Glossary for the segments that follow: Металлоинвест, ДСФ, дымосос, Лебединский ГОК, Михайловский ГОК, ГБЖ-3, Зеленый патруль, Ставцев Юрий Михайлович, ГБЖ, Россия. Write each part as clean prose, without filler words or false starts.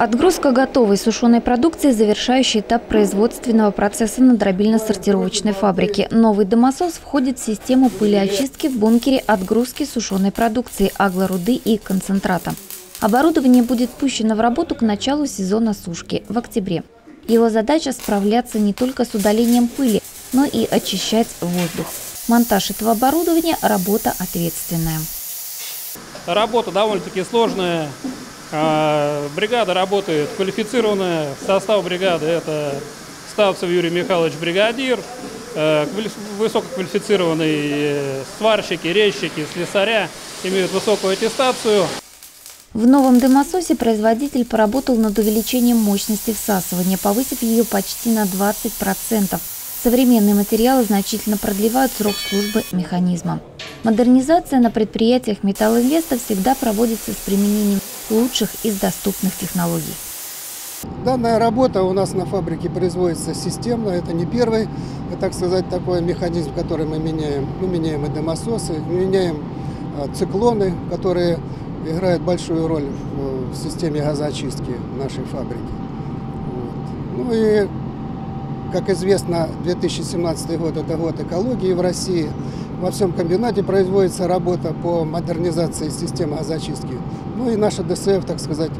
Отгрузка готовой сушеной продукции – завершающий этап производственного процесса на дробильно-сортировочной фабрике. Новый дымосос входит в систему пылеочистки в бункере отгрузки сушеной продукции, аглоруды и концентрата. Оборудование будет пущено в работу к началу сезона сушки – в октябре. Его задача – справляться не только с удалением пыли, но и очищать воздух. Монтаж этого оборудования – работа ответственная. Работа довольно-таки сложная. Бригада работает квалифицированная. Состав бригады – это Ставцев Юрий Михайлович, бригадир, высококвалифицированные сварщики, резчики, слесаря, имеют высокую аттестацию. В новом дымососе производитель поработал над увеличением мощности всасывания, повысив ее почти на 20%. Современные материалы значительно продлевают срок службы механизма. Модернизация на предприятиях Металлоинвеста всегда проводится с применением лучших из доступных технологий. Данная работа у нас на фабрике производится системно. Это не первый, так сказать, такой механизм, который мы меняем. Мы меняем и дымососы, меняем циклоны, которые играют большую роль в системе газоочистки нашей фабрики. Вот. Ну и, как известно, 2017 год – это год экологии в России. Во всем комбинате производится работа по модернизации системы газоочистки. Ну и наша ДСФ, так сказать,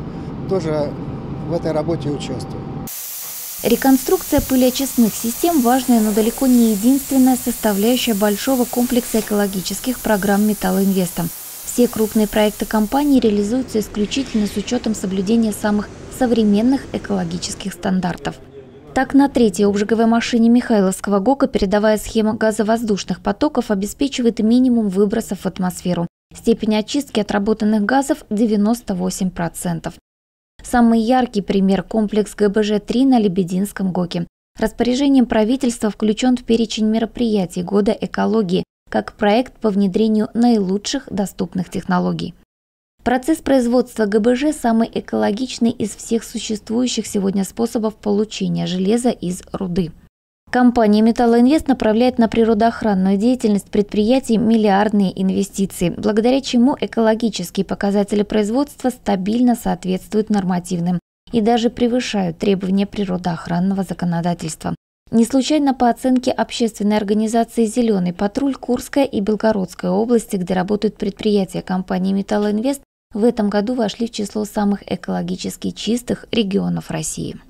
тоже в этой работе участвует. Реконструкция пылеочистных систем – важная, но далеко не единственная составляющая большого комплекса экологических программ Металлоинвеста. Все крупные проекты компании реализуются исключительно с учетом соблюдения самых современных экологических стандартов. Так, на третьей обжиговой машине Михайловского ГОКа передовая схема газовоздушных потоков обеспечивает минимум выбросов в атмосферу. Степень очистки отработанных газов – 98%. Самый яркий пример – комплекс ГБЖ-3 на Лебединском ГОКе. Распоряжением правительства включен в перечень мероприятий года экологии как проект по внедрению наилучших доступных технологий. Процесс производства ГБЖ – самый экологичный из всех существующих сегодня способов получения железа из руды. Компания «Металлоинвест» направляет на природоохранную деятельность предприятий миллиардные инвестиции, благодаря чему экологические показатели производства стабильно соответствуют нормативным и даже превышают требования природоохранного законодательства. Не случайно по оценке общественной организации «Зеленый патруль» Курская и Белгородская области, где работают предприятия компании «Металлоинвест», в этом году вошли в число самых экологически чистых регионов России.